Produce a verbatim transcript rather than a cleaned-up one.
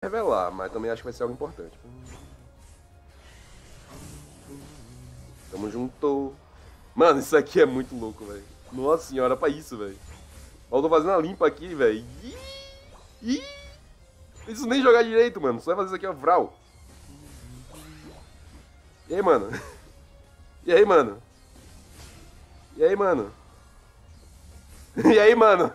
Revelar, mas também acho que vai ser algo importante. Tamo junto. Mano, isso aqui é muito louco, velho. Nossa senhora, pra isso, velho. Eu tô fazendo a limpa aqui, velho. Ih! Não preciso nem jogar direito, mano. Só vai fazer isso aqui, ó. Vral. E aí, mano? E aí, mano? E aí, mano? E aí, mano?